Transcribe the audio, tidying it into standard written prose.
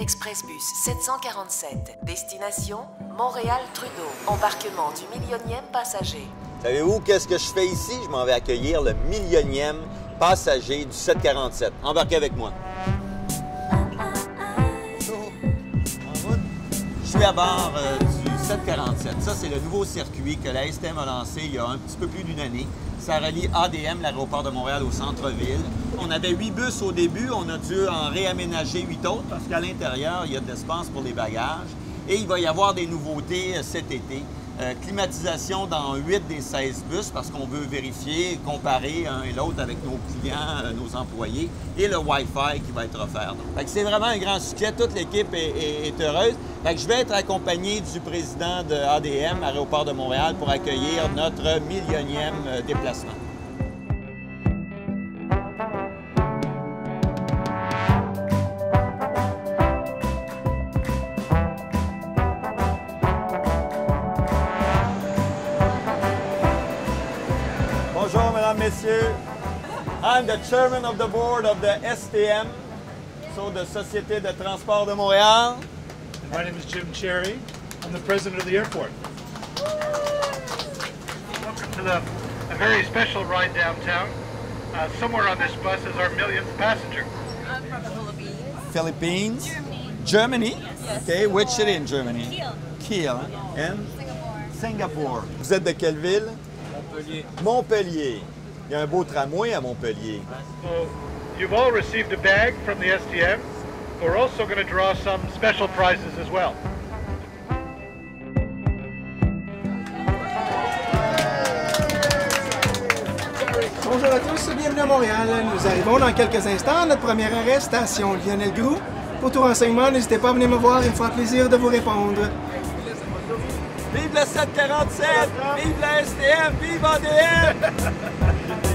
Express Bus 747, destination Montréal-Trudeau, embarquement du 100e passager. Savez-vous qu'est-ce que je fais ici? Je m'en vais accueillir le 100e passager du 747. Embarquez avec moi. Je suis à bord du 747. Ça, c'est le nouveau circuit que la STM a lancé il y a un petit peu plus d'une année. Ça relie ADM, l'aéroport de Montréal, au centre-ville. On avait 8 bus au début. On a dû en réaménager 8 autres parce qu'à l'intérieur, il y a de l'espace pour les bagages. Et il va y avoir des nouveautés cet été. Climatisation dans 8 des 16 bus parce qu'on veut vérifier, comparer un et l'autre avec nos clients, nos employés. Et le Wi-Fi qui va être offert. C'est vraiment un grand succès. Toute l'équipe est heureuse. Fait que je vais être accompagné du président de ADM, Aéroport de Montréal, pour accueillir notre 100e déplacement. Bonjour, mesdames, messieurs. I'm the chairman of the board of the STM, so the Société de Transport de Montréal. My name is Jim Cherry. I'm the president of the airport. Welcome to a very special ride downtown. Somewhere on this bus is our 1,000,000th passenger. I'm from the Philippines. Philippines? Germany. Germany? Yes. Okay, which city in Germany? Kiel. Kiel. And? Singapore. Singapore. Vous êtes de quelle ville? Montpellier. Montpellier. Il y a un beau tramway à Montpellier. So, you've all received a bag from the STM. We're also going to draw some special prizes as well. Bonjour à tous, bienvenue à Montréal. Nous arrivons dans quelques instants à notre première arrêt, station Lionel-Groulx. Pour tout renseignement, n'hésitez pas à venir me voir, il me fera plaisir de vous répondre. Vive la 747! Vive la STM! Vive ADM!